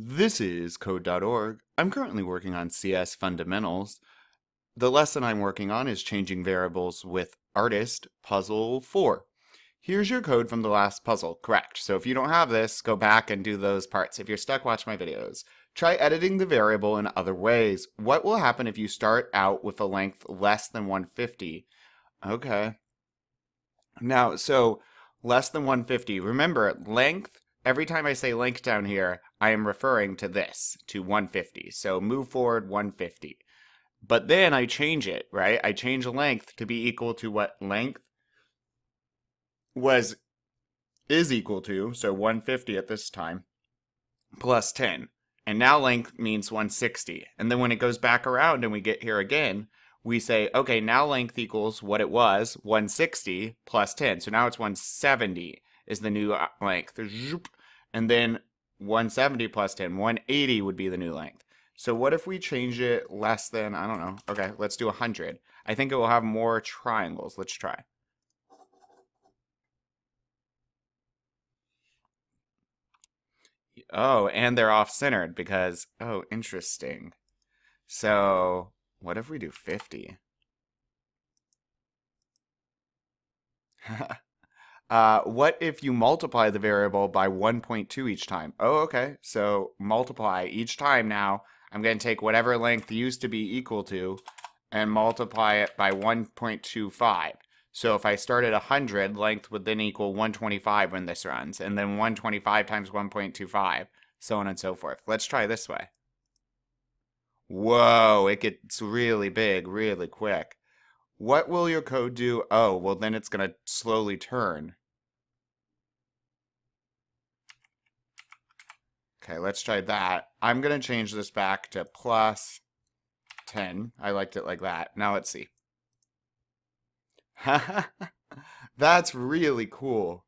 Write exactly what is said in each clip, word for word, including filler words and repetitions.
This is Code dot org. I'm currently working on C S Fundamentals. The lesson I'm working on is changing variables with artist puzzle four. Here's your code from the last puzzle, correct? So if you don't have this, go back and do those parts. If you're stuck, watch my videos. Try editing the variable in other ways. What will happen if you start out with a length less than one hundred fifty? Okay. Now, so less than one hundred fifty. Remember, length, every time I say length down here, I am referring to this, to one hundred fifty. So move forward one hundred fifty. But then I change it, right? I change length to be equal to what length was, is equal to, so one hundred fifty at this time, plus ten. And now length means one hundred sixty. And then when it goes back around and we get here again, we say, okay, now length equals what it was, one hundred sixty plus ten. So now it's one hundred seventy is the new length. And then one hundred seventy plus ten, one hundred eighty would be the new length. So what if we change it less than, I don't know. Okay, let's do one hundred. I think it will have more triangles. Let's try. Oh, and they're off-centered because, oh, interesting. So what if we do fifty? Uh, what if you multiply the variable by one point two each time? Oh, okay. So multiply each time now. I'm going to take whatever length used to be equal to and multiply it by one point two five. So if I start at one hundred, length would then equal one hundred twenty-five when this runs, and then one hundred twenty-five times one point two five, so on and so forth. Let's try this way. Whoa, it gets really big really quick. What will your code do? Oh, well, then it's going to slowly turn. Okay, let's try that. I'm going to change this back to plus ten. I liked it like that. Now let's see. That's really cool.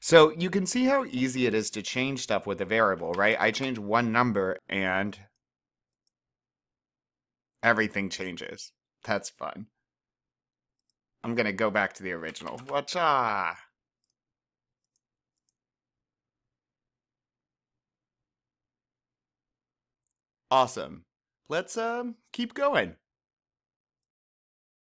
So you can see how easy it is to change stuff with a variable, right? I change one number and everything changes. That's fun. I'm going to go back to the original. Watcha! Awesome. Let's um, keep going.